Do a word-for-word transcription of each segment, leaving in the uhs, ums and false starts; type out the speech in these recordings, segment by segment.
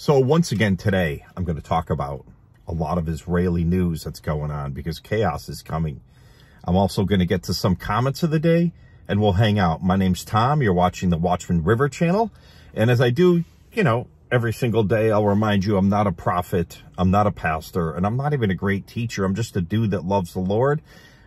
So once again today, I'm going to talk about a lot of Israeli news that's going on because chaos is coming. I'm also going to get to some comments of the day and we'll hang out. My name's Tom. You're watching the Watchman River Channel. And as I do, you know, every single day, I'll remind you, I'm not a prophet. I'm not a pastor. And I'm not even a great teacher. I'm just a dude that loves the Lord.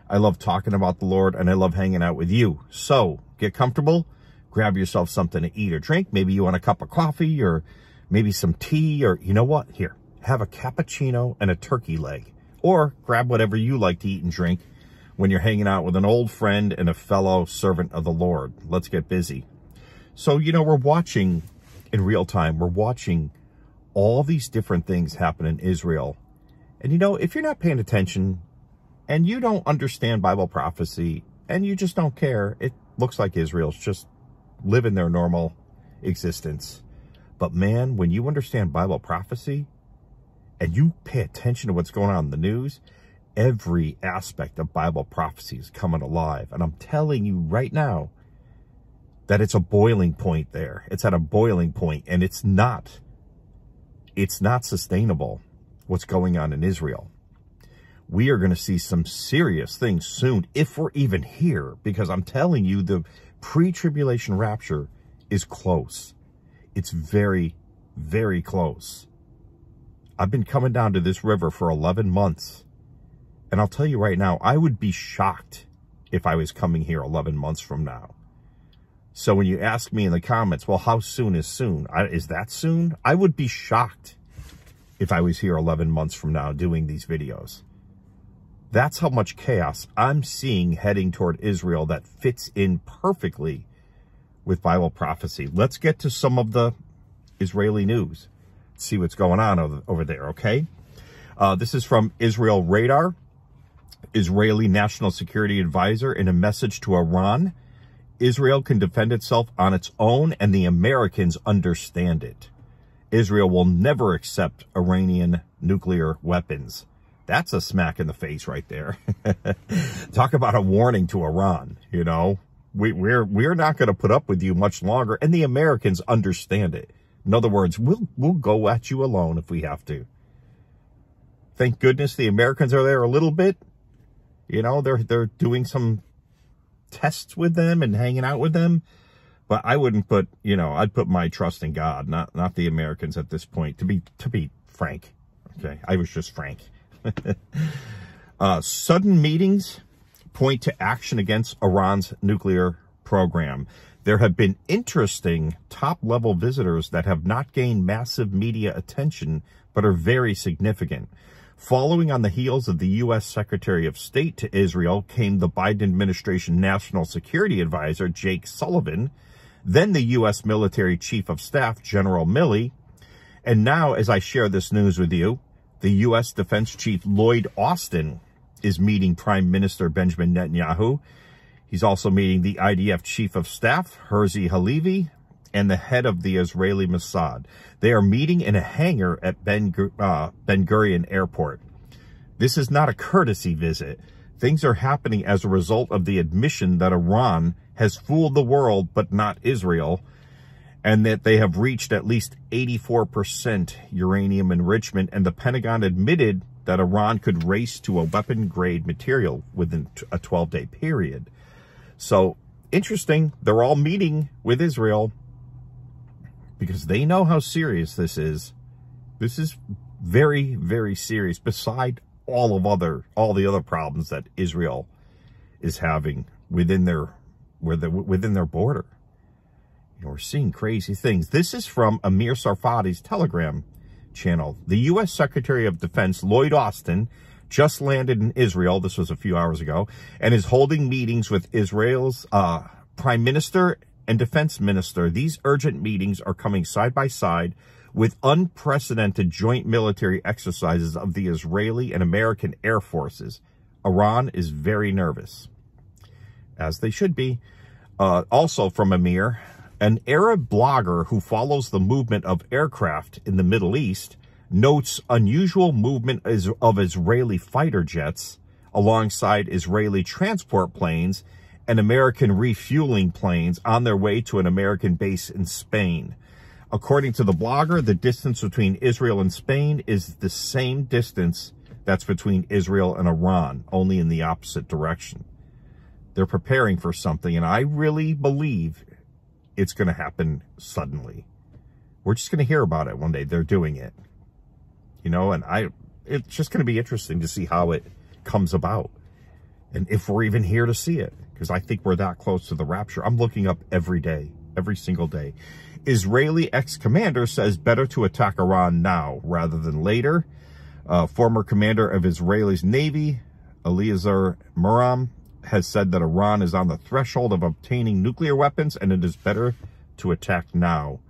I love talking about the Lord and I love hanging out with you. So get comfortable, grab yourself something to eat or drink. Maybe you want a cup of coffee or maybe some tea, or you know what? Here, have a cappuccino and a turkey leg, or grab whatever you like to eat and drink when you're hanging out with an old friend and a fellow servant of the Lord. Let's get busy. So, you know, we're watching in real time. We're watching all these different things happen in Israel. And, you know, if you're not paying attention and you don't understand Bible prophecy and you just don't care, it looks like Israel's just living their normal existence. But man, when you understand Bible prophecy and you pay attention to what's going on in the news, every aspect of Bible prophecy is coming alive. And I'm telling you right now that it's a boiling point there. It's at a boiling point and it's not, it's not sustainable what's going on in Israel. We are going to see some serious things soon if we're even here, because I'm telling you the pre-tribulation rapture is close. It's very, very close. I've been coming down to this river for eleven months. And I'll tell you right now, I would be shocked if I was coming here eleven months from now. So when you ask me in the comments, well, how soon is soon? I, is that soon? I would be shocked if I was here eleven months from now doing these videos. That's how much chaos I'm seeing heading toward Israel that fits in perfectly with Bible prophecy. Let's get to some of the Israeli news. See what's going on over, over there, okay? Uh, this is from Israel Radar, Israeli National Security Advisor, in a message to Iran. Israel can defend itself on its own, and the Americans understand it. Israel will never accept Iranian nuclear weapons. That's a smack in the face right there. Talk about a warning to Iran, you know? We, we're, we're not going to put up with you much longer. And the Americans understand it. In other words, we'll, we'll go at you alone if we have to. Thank goodness the Americans are there a little bit. You know, they're, they're doing some tests with them and hanging out with them. But I wouldn't put, you know, I'd put my trust in God, not, not the Americans at this point, to be, to be frank. Okay. I was just frank. uh, sudden meetings point to action against Iran's nuclear program. There have been interesting top-level visitors that have not gained massive media attention, but are very significant. Following on the heels of the U S Secretary of State to Israel came the Biden administration National Security Advisor, Jake Sullivan, then the U S Military Chief of Staff, General Milley, and now, as I share this news with you, the U S Defense Chief Lloyd Austin is meeting Prime Minister Benjamin Netanyahu. He's also meeting the I D F Chief of Staff, Herzi Halevi, and the head of the Israeli Mossad. They are meeting in a hangar at Ben-Gurion Airport. This is not a courtesy visit. Things are happening as a result of the admission that Iran has fooled the world, but not Israel, and that they have reached at least eighty-four percent uranium enrichment, and the Pentagon admitted that Iran could race to a weapon-grade material within a twelve-day period. So, interesting, they're all meeting with Israel because they know how serious this is. This is very, very serious, beside all of other, all the other problems that Israel is having within their, within their border. You know, we're seeing crazy things. This is from Amir Sarfati's Telegram channel. The U S Secretary of Defense, Lloyd Austin, just landed in Israel. This was a few hours ago, and is holding meetings with Israel's uh, Prime Minister and Defense Minister. These urgent meetings are coming side by side with unprecedented joint military exercises of the Israeli and American air forces. Iran is very nervous, as they should be. Uh, also from Amir, an Arab blogger who follows the movement of aircraft in the Middle East notes unusual movement of Israeli fighter jets alongside Israeli transport planes and American refueling planes on their way to an American base in Spain. According to the blogger, the distance between Israel and Spain is the same distance that's between Israel and Iran, only in the opposite direction. They're preparing for something, and I really believe it's going to happen suddenly. We're just going to hear about it one day. They're doing it. You know, and I, it's just going to be interesting to see how it comes about. And if we're even here to see it, because I think we're that close to the rapture. I'm looking up every day, every single day. Israeli ex-commander says better to attack Iran now rather than later. Uh, former commander of Israel's Navy, Eliezer Moram, has said that Iran is on the threshold of obtaining nuclear weapons and it is better to attack now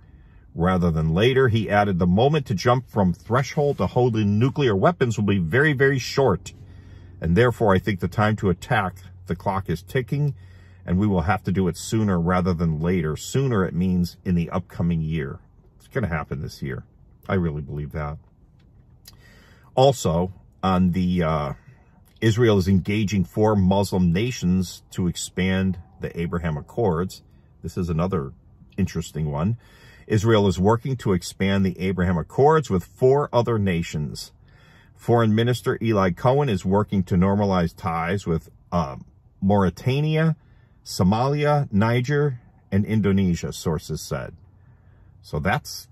rather than later. He added, the moment to jump from threshold to holding nuclear weapons will be very, very short. And therefore, I think the time to attack, the clock is ticking, and we will have to do it sooner rather than later. Sooner, it means in the upcoming year. It's going to happen this year. I really believe that. Also, on the uh, Israel is engaging four Muslim nations to expand the Abraham Accords. This is another interesting one. Israel is working to expand the Abraham Accords with four other nations. Foreign Minister Eli Cohen is working to normalize ties with uh, Mauritania, Somalia, Niger, and Indonesia, sources said. So that's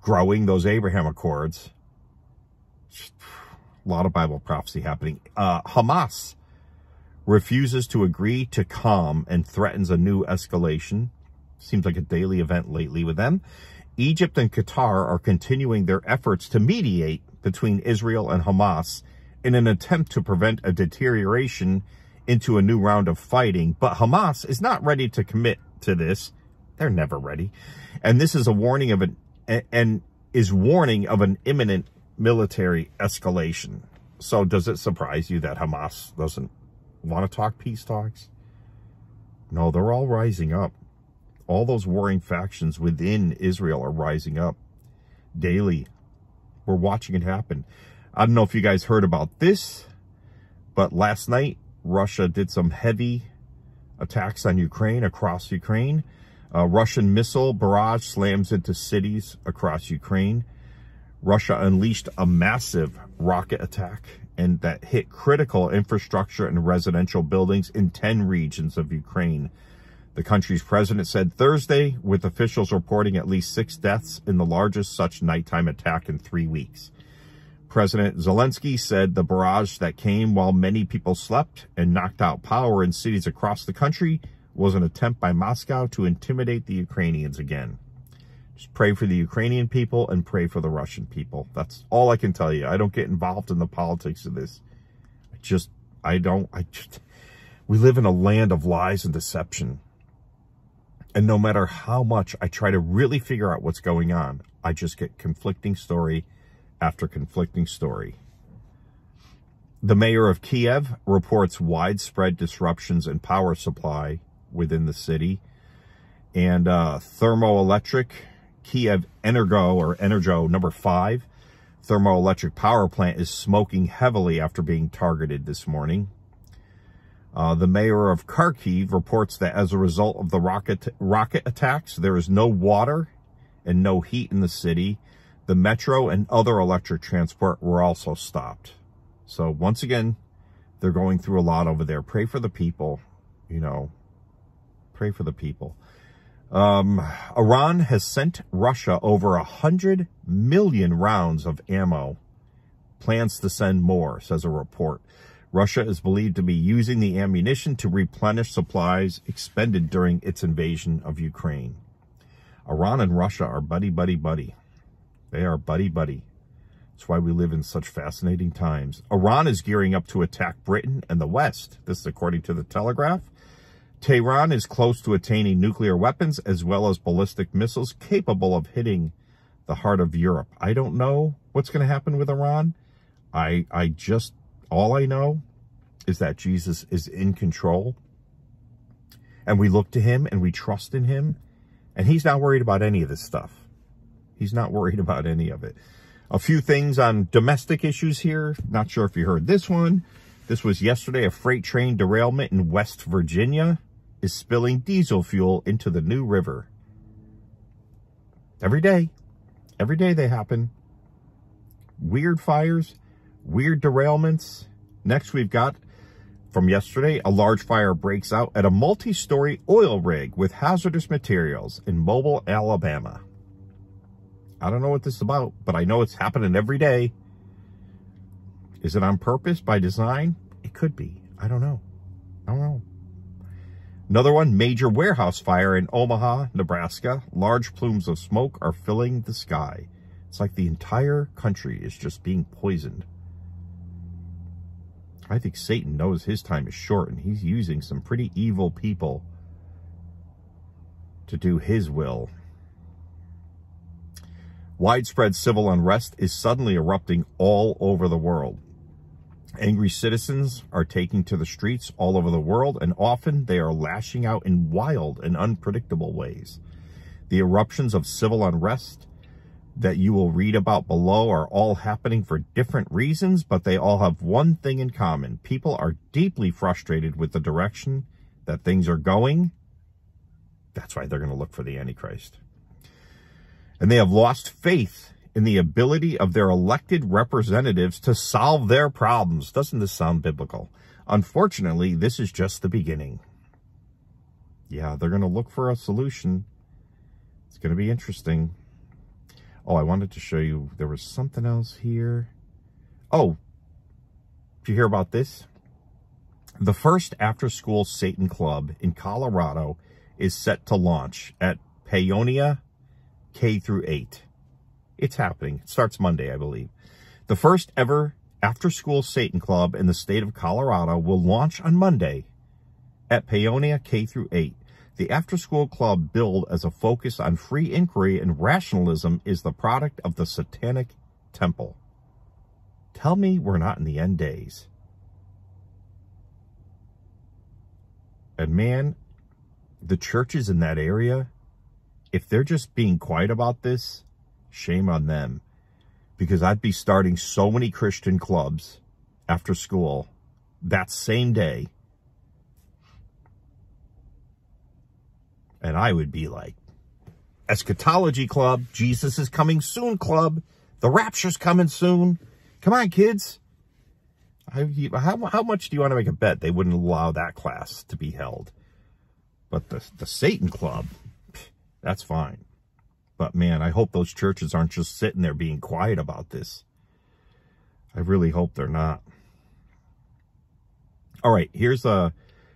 growing, those Abraham Accords. A lot of Bible prophecy happening. Uh, Hamas refuses to agree to calm and threatens a new escalation. Seems like a daily event lately with them. Egypt and Qatar are continuing their efforts to mediate between Israel and Hamas in an attempt to prevent a deterioration into a new round of fighting. But Hamas is not ready to commit to this. They're never ready. And this is a warning of an, and is warning of an imminent military escalation. So does it surprise you that Hamas doesn't want to talk peace talks? No, they're all rising up. All those warring factions within Israel are rising up daily. We're watching it happen. I don't know if you guys heard about this, but last night, Russia did some heavy attacks on Ukraine, across Ukraine. A Russian missile barrage slams into cities across Ukraine. Russia unleashed a massive rocket attack and that hit critical infrastructure and residential buildings in ten regions of Ukraine. The country's president said Thursday, with officials reporting at least six deaths in the largest such nighttime attack in three weeks. President Zelensky said the barrage that came while many people slept and knocked out power in cities across the country was an attempt by Moscow to intimidate the Ukrainians again. Just pray for the Ukrainian people and pray for the Russian people. That's all I can tell you. I don't get involved in the politics of this. I just, I don't, I just, we live in a land of lies and deception. And no matter how much I try to really figure out what's going on, I just get conflicting story after conflicting story. The mayor of Kyiv reports widespread disruptions in power supply within the city. And uh, thermoelectric Kyiv Energo, or Energo number five, thermoelectric power plant is smoking heavily after being targeted this morning. Uh, the mayor of Kharkiv reports that as a result of the rocket rocket attacks, there is no water and no heat in the city. The metro and other electric transport were also stopped. So once again, they're going through a lot over there. Pray for the people, you know, pray for the people. Um, Iran has sent Russia over one hundred million rounds of ammo. Plans to send more, says a report. Russia is believed to be using the ammunition to replenish supplies expended during its invasion of Ukraine. Iran and Russia are buddy, buddy, buddy. They are buddy, buddy. That's why we live in such fascinating times. Iran is gearing up to attack Britain and the West. This is according to the Telegraph. Tehran is close to attaining nuclear weapons as well as ballistic missiles capable of hitting the heart of Europe. I don't know what's going to happen with Iran. I, I just... All I know is that Jesus is in control, and we look to him and we trust in him, and he's not worried about any of this stuff. He's not worried about any of it. A few things on domestic issues here. Not sure if you heard this one. This was yesterday. A freight train derailment in West Virginia is spilling diesel fuel into the New River. Every day. Every day they happen. Weird fires, weird derailments. Next, we've got, from yesterday, a large fire breaks out at a multi-story oil rig with hazardous materials in Mobile, Alabama. I don't know what this is about, but I know it's happening every day. Is it on purpose, by design? It could be. I don't know. I don't know. Another one, major warehouse fire in Omaha, Nebraska. Large plumes of smoke are filling the sky. It's like the entire country is just being poisoned. I think Satan knows his time is short, and he's using some pretty evil people to do his will. Widespread civil unrest is suddenly erupting all over the world. Angry citizens are taking to the streets all over the world, and often they are lashing out in wild and unpredictable ways. The eruptions of civil unrest that you will read about below are all happening for different reasons, but they all have one thing in common. People are deeply frustrated with the direction that things are going. That's why they're going to look for the Antichrist. And they have lost faith in the ability of their elected representatives to solve their problems. Doesn't this sound biblical? Unfortunately, this is just the beginning. Yeah, they're going to look for a solution. It's going to be interesting. Oh, I wanted to show you, there was something else here. Oh, did you hear about this? The first after-school Satan club in Colorado is set to launch at Paonia K through eight. It's happening. It starts Monday, I believe. The first ever after-school Satan club in the state of Colorado will launch on Monday at Paonia K through eight. The after-school club billed as a focus on free inquiry and rationalism is the product of the satanic temple. Tell me we're not in the end days. And man, the churches in that area, if they're just being quiet about this, shame on them. Because I'd be starting so many Christian clubs after school that same day. And I would be like, eschatology club, Jesus is coming soon club, the rapture's coming soon. Come on, kids. I, how, how much do you want to make a bet they wouldn't allow that class to be held? But the, the Satan club, that's fine. But man, I hope those churches aren't just sitting there being quiet about this. I really hope they're not. All right, here's a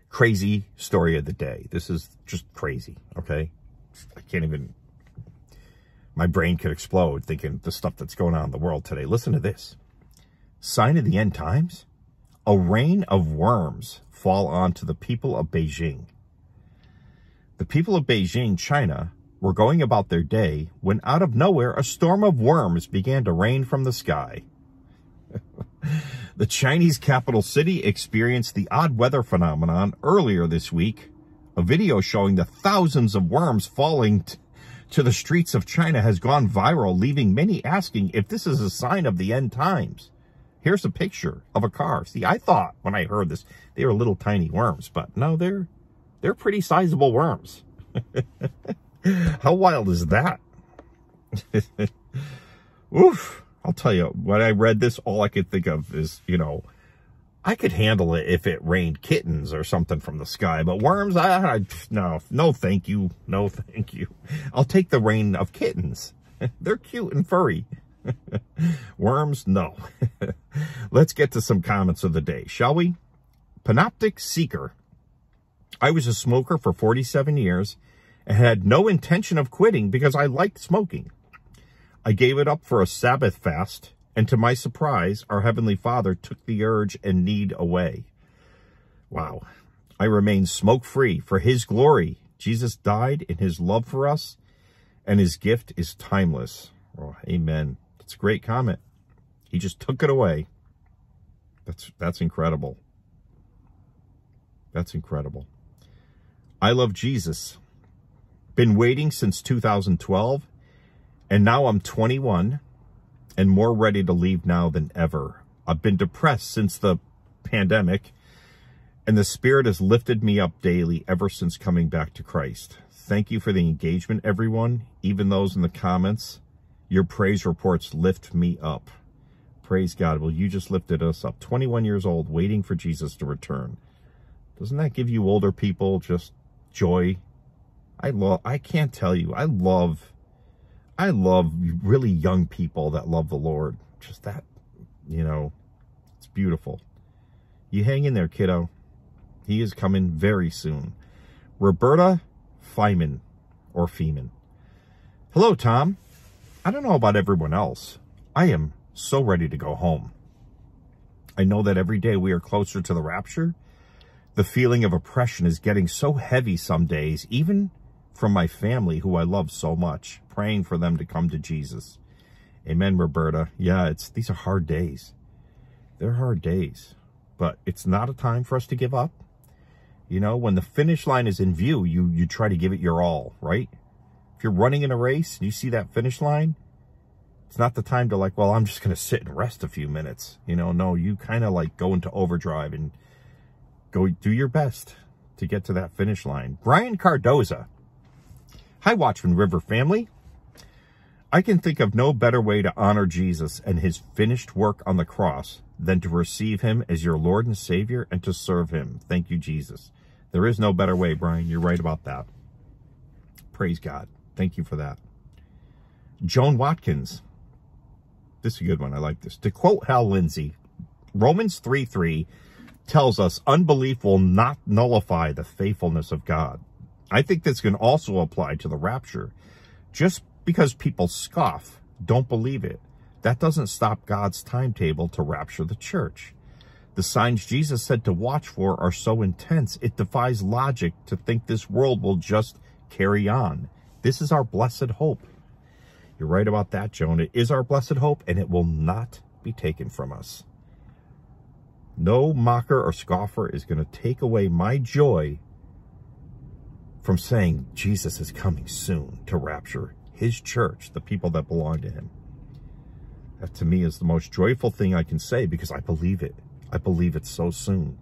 crazy story of the day. This is just crazy, okay? I can't even, my brain could explode thinking the stuff that's going on in the world today. Listen to this. Sign of the end times? A rain of worms fall onto the people of Beijing. The people of Beijing, China, were going about their day when out of nowhere, a storm of worms began to rain from the sky. The Chinese capital city experienced the odd weather phenomenon earlier this week. A video showing the thousands of worms falling to the streets of China has gone viral, leaving many asking if this is a sign of the end times. Here's a picture of a car. See, I thought when I heard this, they were little tiny worms, but no, they're, they're pretty sizable worms. How wild is that? Oof. I'll tell you, when I read this, all I could think of is, you know, I could handle it if it rained kittens or something from the sky, but worms, I, I no, no thank you, no thank you. I'll take the rain of kittens. They're cute and furry. Worms, no. Let's get to some comments of the day, shall we? Panoptic Seeker. I was a smoker for forty-seven years and had no intention of quitting because I liked smoking. I gave it up for a Sabbath fast, and to my surprise, our Heavenly Father took the urge and need away. Wow. I remain smoke-free for His glory. Jesus died in His love for us, and His gift is timeless. Oh, amen. That's a great comment. He just took it away. That's, that's incredible. That's incredible. I love Jesus. Been waiting since two thousand twelve. And now I'm twenty-one and more ready to leave now than ever. I've been depressed since the pandemic And the Spirit has lifted me up daily ever since coming back to Christ. Thank you for the engagement, everyone, even those in the comments. Your praise reports lift me up. Praise God. Well, you just lifted us up. twenty-one years old, waiting for Jesus to return. Doesn't that give you older people just joy? I love, I can't tell you. I love, I love really young people that love the Lord. Just that, you know, it's beautiful. You hang in there, kiddo. He is coming very soon. Roberta Feynman, or Feeman. Hello, Tom. I don't know about everyone else. I am so ready to go home. I know that every day we are closer to the rapture. The feeling of oppression is getting so heavy some days, even from my family, who I love so much, praying for them to come to Jesus. Amen, Roberta. Yeah, it's these are hard days. They're hard days, but it's not a time for us to give up. You know, when the finish line is in view, you, you try to give it your all, right? If you're running in a race and you see that finish line, it's not the time to like, well, I'm just going to sit and rest a few minutes. You know, no, you kind of like go into overdrive and go do your best to get to that finish line. Brian Cardoza. Hi, Watchman River family. I can think of no better way to honor Jesus and his finished work on the cross than to receive him as your Lord and Savior and to serve him. Thank you, Jesus. There is no better way, Brian. You're right about that. Praise God. Thank you for that. Joan Watkins. This is a good one. I like this. To quote Hal Lindsey, Romans three three tells us unbelief will not nullify the faithfulness of God. I think this can also apply to the rapture. Just because people scoff, don't believe it, that doesn't stop God's timetable to rapture the church. The signs Jesus said to watch for are so intense, it defies logic to think this world will just carry on. This is our blessed hope. You're right about that, Joan. It is our blessed hope, and it will not be taken from us. No mocker or scoffer is going to take away my joy from saying Jesus is coming soon to rapture his church, the people that belong to him. That to me is the most joyful thing I can say, because I believe it. I believe it so soon.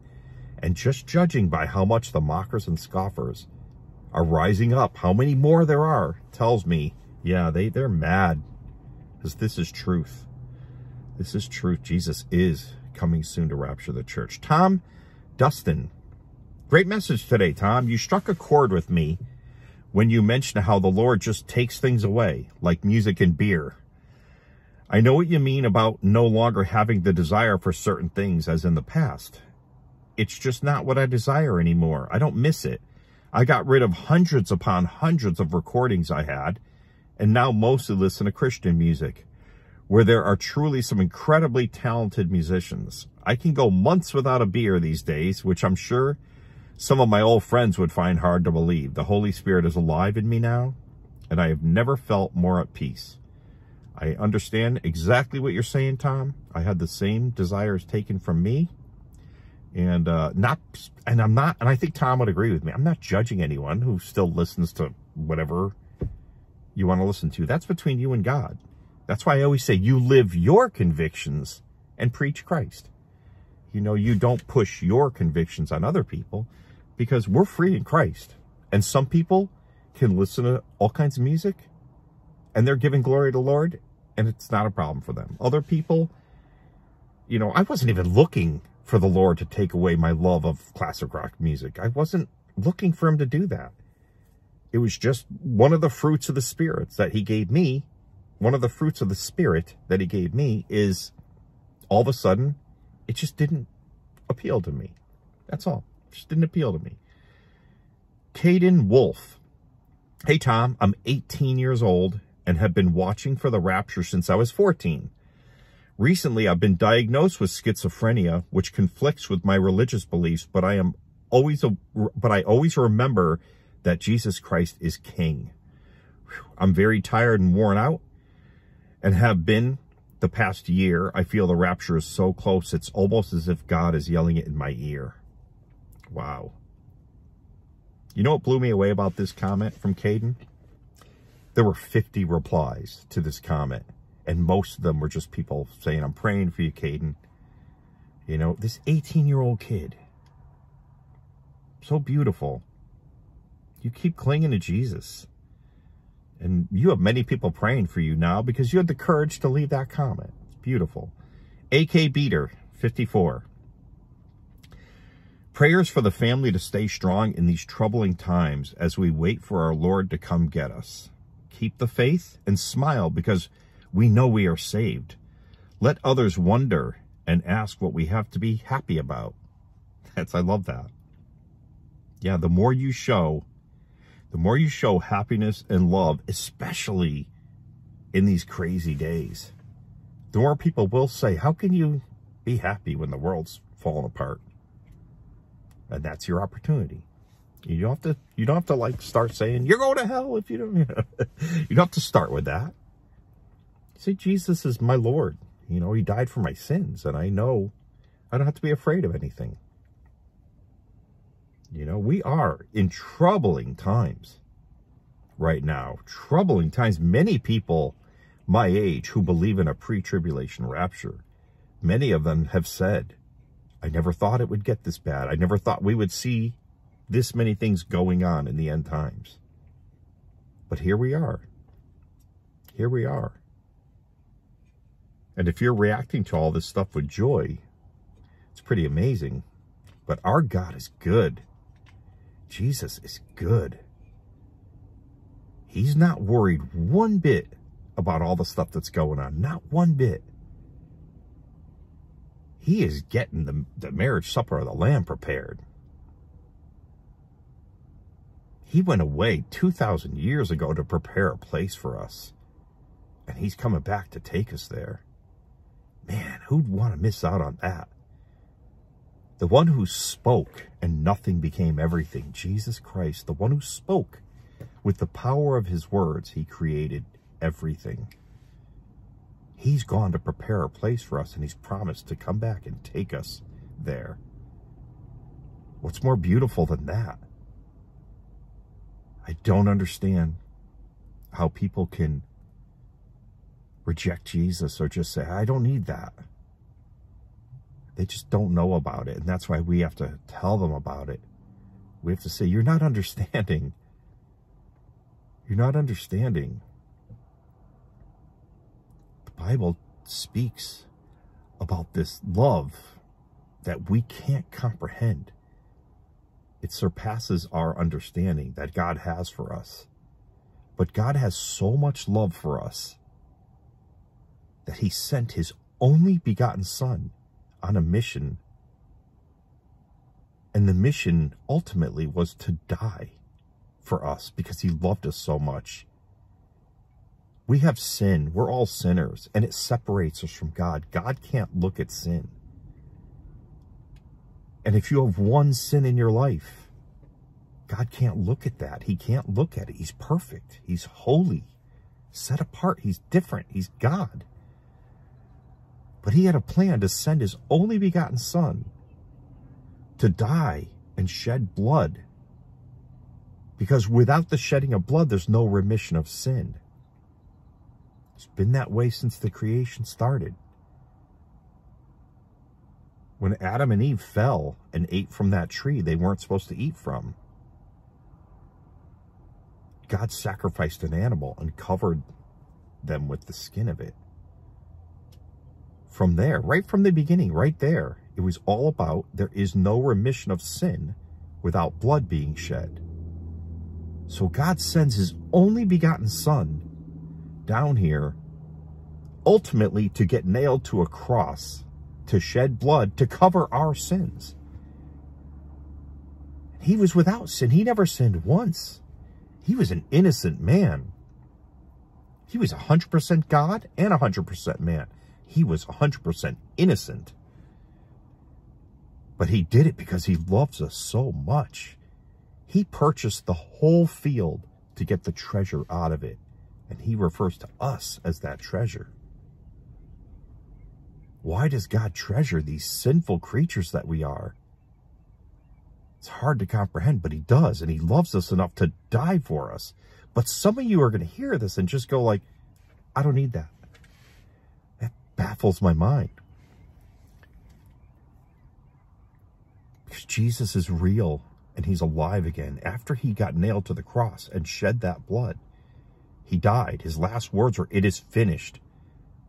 And just judging by how much the mockers and scoffers are rising up, how many more there are, tells me, yeah, they, they're mad. Because this is truth. This is truth. Jesus is coming soon to rapture the church. Tom Dustin. Great message today, Tom. You struck a chord with me when you mentioned how the Lord just takes things away, like music and beer. I know what you mean about no longer having the desire for certain things as in the past. It's just not what I desire anymore. I don't miss it. I got rid of hundreds upon hundreds of recordings I had, and now mostly listen to Christian music, where there are truly some incredibly talented musicians. I can go months without a beer these days, which I'm sure some of my old friends would find hard to believe. The Holy Spirit is alive in me now, and I have never felt more at peace. I understand exactly what you're saying, Tom. I had the same desires taken from me, and uh, not, and I'm not, and I think Tom would agree with me. I'm not judging anyone who still listens to whatever you want to listen to. That's between you and God. That's why I always say you live your convictions and preach Christ. You know, you don't push your convictions on other people, because we're free in Christ. And some people can listen to all kinds of music and they're giving glory to the Lord, and it's not a problem for them. Other people, you know, I wasn't even looking for the Lord to take away my love of classic rock music. I wasn't looking for him to do that. It was just one of the fruits of the spirits that he gave me. One of the fruits of the Spirit that he gave me is all of a sudden, it just didn't appeal to me. That's all. It just didn't appeal to me. Caden Wolf. Hey, Tom, I'm eighteen years old and have been watching for the rapture since I was fourteen. Recently, I've been diagnosed with schizophrenia, which conflicts with my religious beliefs, but I am always, a, but I always remember that Jesus Christ is King. Whew. I'm very tired and worn out, and have been the past year. I feel the rapture is so close, it's almost as if God is yelling it in my ear. Wow. You know what blew me away about this comment from Caden? There were fifty replies to this comment, and most of them were just people saying, I'm praying for you, Caden. You know, this eighteen-year-old kid so beautiful. You keep clinging to Jesus. And you have many people praying for you now because you had the courage to leave that comment. It's beautiful. A K Beater, fifty-four. Prayers for the family to stay strong in these troubling times as we wait for our Lord to come get us. Keep the faith and smile because we know we are saved. Let others wonder and ask what we have to be happy about. That's, I love that. Yeah, the more you show, the more you show happiness and love, especially in these crazy days, the more people will say, how can you be happy when the world's falling apart? And that's your opportunity. You don't have to, you don't have to like start saying, you're going to hell if you don't, you know. You don't have to start with that. You say, Jesus is my Lord. You know, he died for my sins, and I know I don't have to be afraid of anything. You know, we are in troubling times right now. Troubling times. Many people my age who believe in a pre-tribulation rapture, many of them have said, I never thought it would get this bad. I never thought we would see this many things going on in the end times. But here we are. Here we are. And if you're reacting to all this stuff with joy, it's pretty amazing. But our God is good. Jesus is good. He's not worried one bit about all the stuff that's going on. Not one bit. He is getting the, the marriage supper of the Lamb prepared. He went away two thousand years ago to prepare a place for us. And he's coming back to take us there. Man, who'd want to miss out on that? The one who spoke and nothing became everything. Jesus Christ, the one who spoke. With the power of his words, he created everything. He's gone to prepare a place for us, and he's promised to come back and take us there. What's more beautiful than that? I don't understand how people can reject Jesus or just say, I don't need that. They just don't know about it, and that's why we have to tell them about it. We have to say, you're not understanding. You're not understanding. The Bible speaks about this love that we can't comprehend. It surpasses our understanding that God has for us. But God has so much love for us that he sent his only begotten Son on a mission. And the mission ultimately was to die for us because he loved us so much. We have sin. We're all sinners. And it separates us from God. God can't look at sin. And if you have one sin in your life, God can't look at that. He can't look at it. He's perfect. He's holy. Set apart. He's different. He's God. But he had a plan to send his only begotten Son to die and shed blood. Because without the shedding of blood, there's no remission of sin. It's been that way since the creation started. When Adam and Eve fell and ate from that tree they weren't supposed to eat from, God sacrificed an animal and covered them with the skin of it. From there, right from the beginning, right there, it was all about there is no remission of sin without blood being shed. So God sends his only begotten Son down here, ultimately to get nailed to a cross, to shed blood, to cover our sins. He was without sin. He never sinned once. He was an innocent man. He was one hundred percent God and one hundred percent man. He was one hundred percent innocent. But he did it because he loves us so much. He purchased the whole field to get the treasure out of it. And he refers to us as that treasure. Why does God treasure these sinful creatures that we are? It's hard to comprehend, but he does. And he loves us enough to die for us. But some of you are going to hear this and just go like, I don't need that. That baffles my mind. Because Jesus is real. and he's alive again. After he got nailed to the cross and shed that blood, he died. His last words were, "It is finished."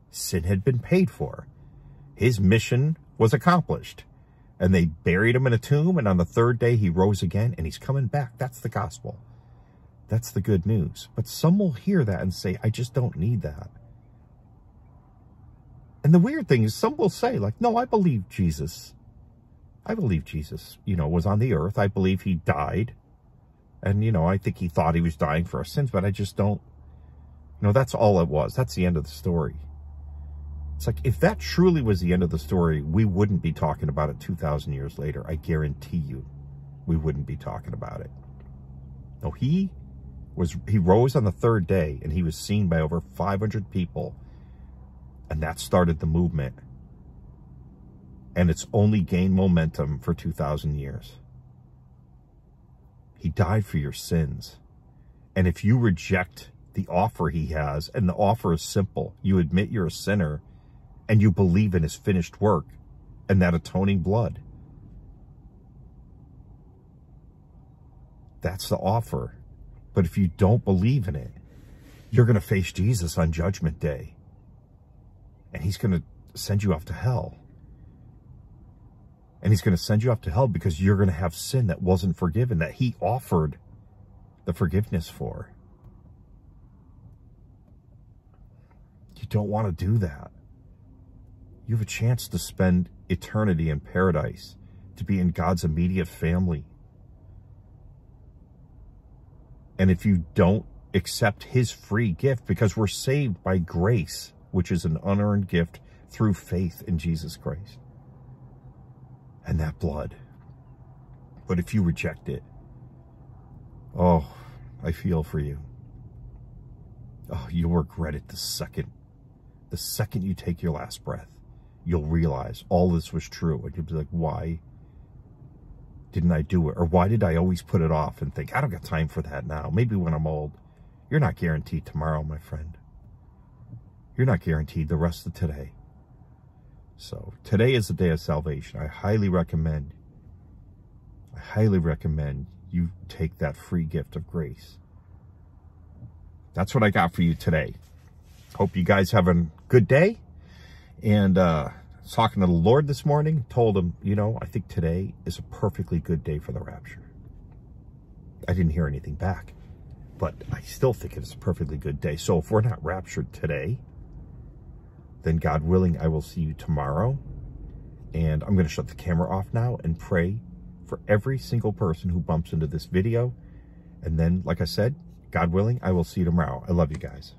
Sin had been paid for. His mission was accomplished. And they buried him in a tomb, and on the third day he rose again, and he's coming back. That's the gospel. That's the good news. But some will hear that and say, I just don't need that. And the weird thing is, some will say, like, no, I believe Jesus. I believe Jesus, you know, was on the earth. I believe he died. And, you know, I think he thought he was dying for our sins, but I just don't. You know, that's all it was. That's the end of the story. It's like, if that truly was the end of the story, we wouldn't be talking about it two thousand years later. I guarantee you, we wouldn't be talking about it. No, he was, he rose on the third day, and he was seen by over five hundred people. And that started the movement. And it's only gained momentum for two thousand years. He died for your sins. And if you reject the offer he has, and the offer is simple, you admit you're a sinner, and you believe in his finished work and that atoning blood. That's the offer. But if you don't believe in it, you're going to face Jesus on Judgment Day. And he's going to send you off to hell. And he's going to send you off to hell because you're going to have sin that wasn't forgiven, that he offered the forgiveness for. You don't want to do that. You have a chance to spend eternity in paradise, to be in God's immediate family. And if you don't accept his free gift, because we're saved by grace, which is an unearned gift through faith in Jesus Christ and that blood. But if you reject it, oh, I feel for you. Oh, you'll regret it the second, the second you take your last breath. You'll realize all this was true. And you'll be like, why didn't I do it? Or why did I always put it off and think, I don't got time for that now. Maybe when I'm old. You're not guaranteed tomorrow, my friend. You're not guaranteed the rest of today. So today is the day of salvation. I highly recommend, I highly recommend you take that free gift of grace. That's what I got for you today. Hope you guys have a good day. And uh, I was talking to the Lord this morning, told him, you know, I think today is a perfectly good day for the rapture. I didn't hear anything back, but I still think it's a perfectly good day. So if we're not raptured today, then God willing, I will see you tomorrow. And I'm going to shut the camera off now and pray for every single person who bumps into this video. And then, like I said, God willing, I will see you tomorrow. I love you guys.